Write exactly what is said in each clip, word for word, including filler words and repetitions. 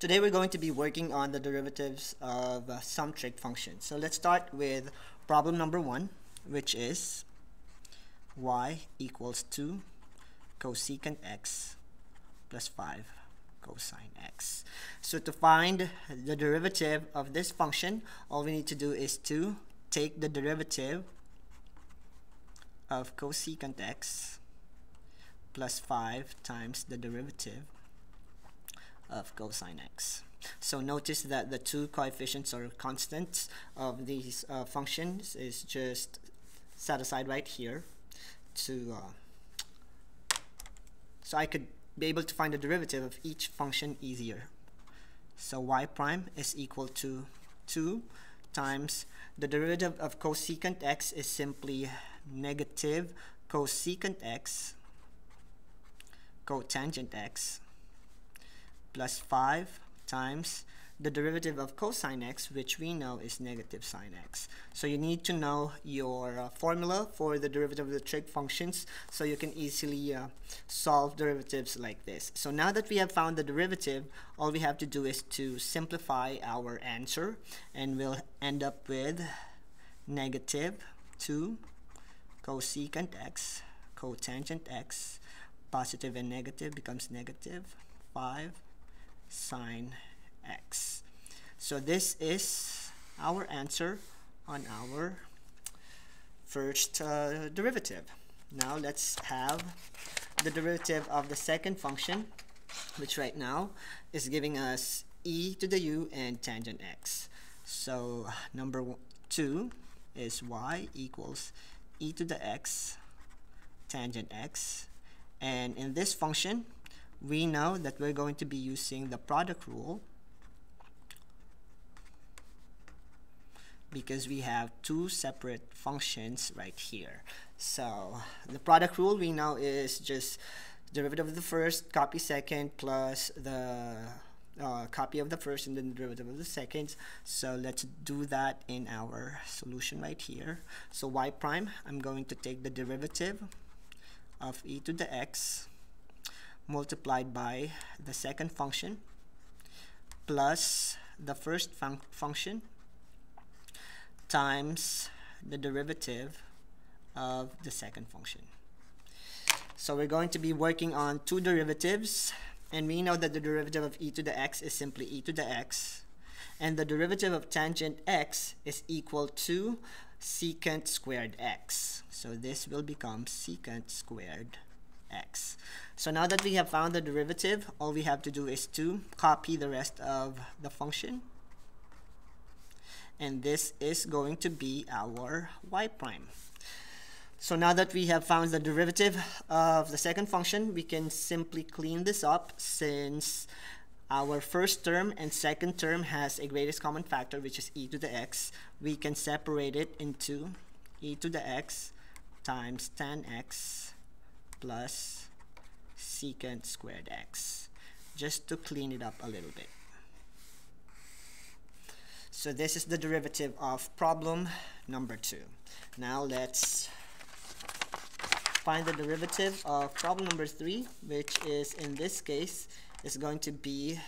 Today we're going to be working on the derivatives of uh, some trig functions. So let's start with problem number one, which is y equals two cosecant x plus five cosine x. So to find the derivative of this function, all we need to do is to take the derivative of cosecant x plus five times the derivative of cosine x. So notice that the two coefficients or constants of these uh, functions is just set aside right here. To uh, so I could be able to find the derivative of each function easier. So y prime is equal to two times the derivative of cosecant x is simply negative cosecant x cotangent x plus five times the derivative of cosine x, which we know is negative sine x. So you need to know your uh, formula for the derivative of the trig functions so you can easily uh, solve derivatives like this. So now that we have found the derivative, all we have to do is to simplify our answer, and we'll end up with negative two cosecant x cotangent x, positive and negative becomes negative five sine x. So this is our answer on our first uh, derivative. Now let's have the derivative of the second function, which right now is giving us e to the u and tangent x. So number two is y equals e to the x tangent x, and in this function we know that we're going to be using the product rule because we have two separate functions right here. So the product rule we know is just derivative of the first, copy second, plus the uh, copy of the first and then derivative of the second. So let's do that in our solution right here. So y prime, I'm going to take the derivative of e to the x multiplied by the second function plus the first fun function times the derivative of the second function. So we're going to be working on two derivatives, and we know that the derivative of e to the x is simply e to the x, and the derivative of tangent x is equal to secant squared x. So this will become secant squared x. So now that we have found the derivative, all we have to do is to copy the rest of the function, and this is going to be our y prime. So now that we have found the derivative of the second function, we can simply clean this up since our first term and second term has a greatest common factor, which is e to the x. We can separate it into e to the x times tan x plus secant squared x, just to clean it up a little bit. So this is the derivative of problem number two. Now let's find the derivative of problem number three, which is, in this case, is going to be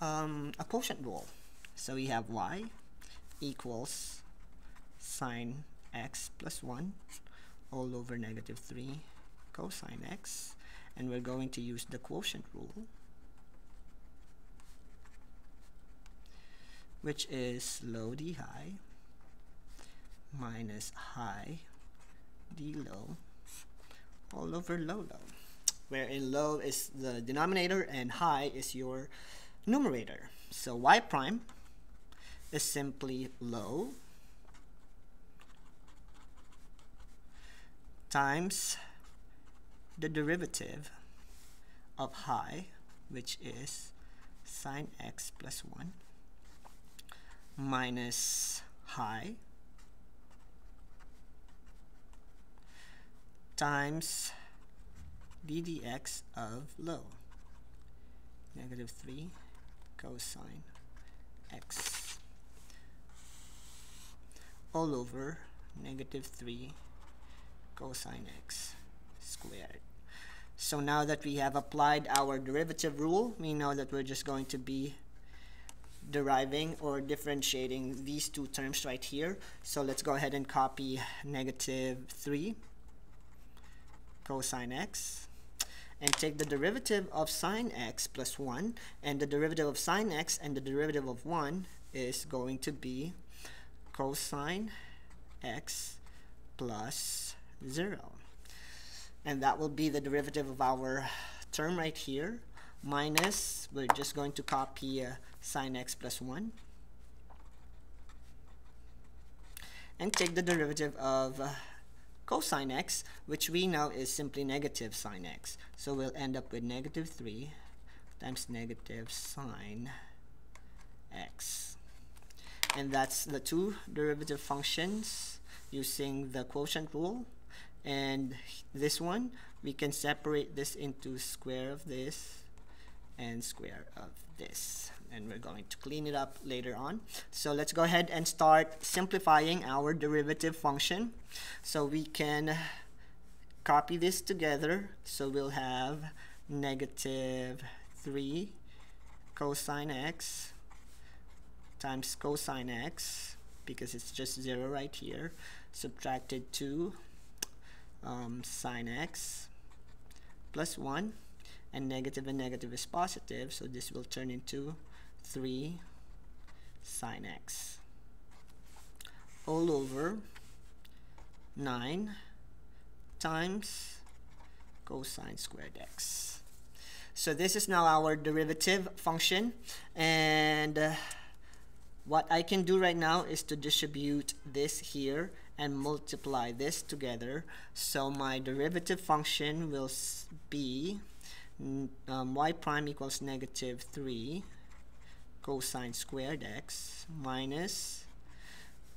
um, a quotient rule. So we have y equals sine x plus one all over negative three cosine x, and we're going to use the quotient rule, which is low d high minus high d low all over low low, wherein low is the denominator and high is your numerator. So y prime is simply low times the derivative of high, which is sine x plus one, minus high times d dx of low, negative three cosine x all over negative three cosine x squared. So now that we have applied our derivative rule, we know that we're just going to be deriving or differentiating these two terms right here. So let's go ahead and copy negative three cosine x and take the derivative of sine x plus one, and the derivative of sine x and the derivative of one is going to be cosine x plus zero, and that will be the derivative of our term right here minus, we're just going to copy uh, sine x plus one and take the derivative of uh, cosine x, which we know is simply negative sine x. So we'll end up with negative three times negative sine x. And that's the two derivative functions using the quotient rule. And this one, we can separate this into square of this and square of this. And we're going to clean it up later on. So let's go ahead and start simplifying our derivative function. So we can copy this together. So we'll have negative three cosine x times cosine x, because it's just zero right here, subtracted two um, sine x plus one. And negative and negative is positive, so this will turn into three sine x all over nine times cosine squared x. So this is now our derivative function, and uh, what I can do right now is to distribute this here and multiply this together. So my derivative function will be Um, y prime equals negative three cosine squared x minus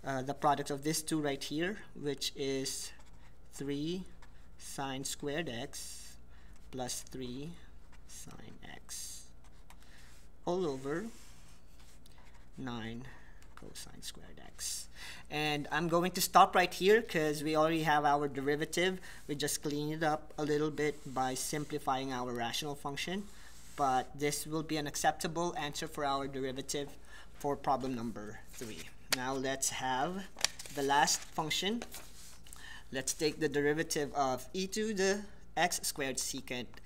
uh, the product of these two right here, which is three sine squared x plus three sine x all over nine cosine squared x. And I'm going to stop right here because we already have our derivative. We just clean it up a little bit by simplifying our rational function, but this will be an acceptable answer for our derivative for problem number three. Now let's have the last function. Let's take the derivative of e to the x squared secant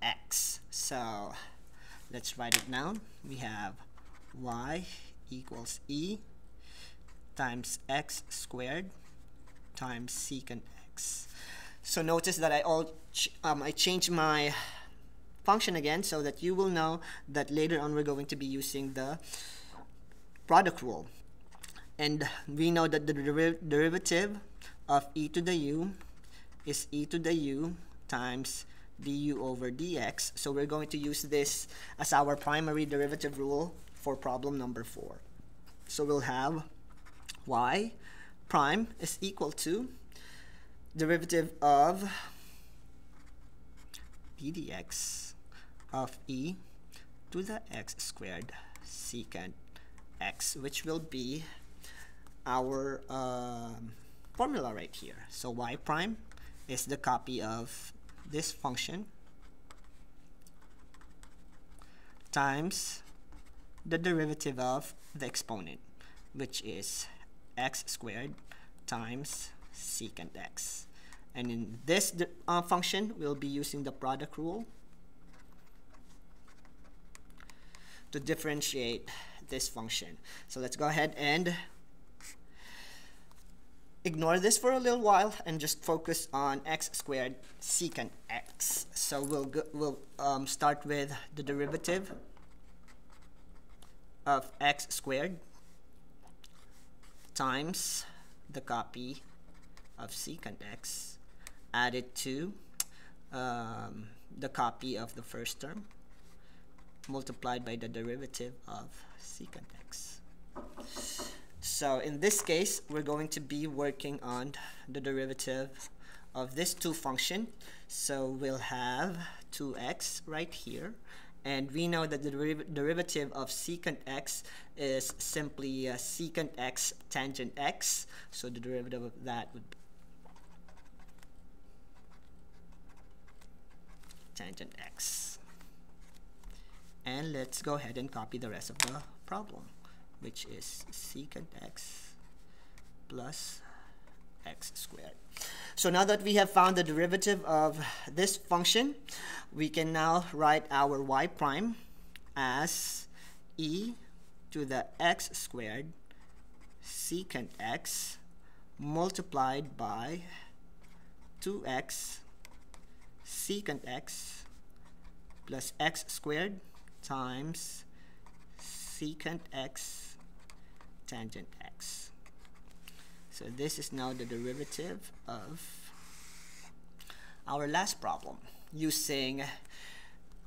x. So let's write it down. We have y equals e times x squared times secant x. So notice that I all ch um, I changed my function again so that you will know that later on we're going to be using the product rule. And we know that the deriv derivative of e to the u is e to the u times du over dx. So we're going to use this as our primary derivative rule for problem number four. So we'll have y prime is equal to derivative of d dx of e to the x squared secant x, which will be our uh, formula right here. So y prime is the copy of this function times the derivative of the exponent, which is x squared times secant x. And in this uh, function, we'll be using the product rule to differentiate this function. So let's go ahead and ignore this for a little while and just focus on x squared secant x. So we'll, go, we'll um, start with the derivative of x squared times the copy of secant x added to um, the copy of the first term multiplied by the derivative of secant x. So in this case, we're going to be working on the derivative of this two function. So we'll have two x right here. And we know that the deriv derivative of secant x is simply uh, secant x tangent x. So the derivative of that would be tangent x. And let's go ahead and copy the rest of the problem, which is secant x plus x squared. So now that we have found the derivative of this function, we can now write our y prime as e to the x squared secant x multiplied by two x secant x plus x squared times secant x tangent x. So this is now the derivative of our last problem using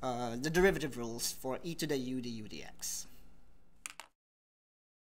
uh, the derivative rules for e to the u du dx.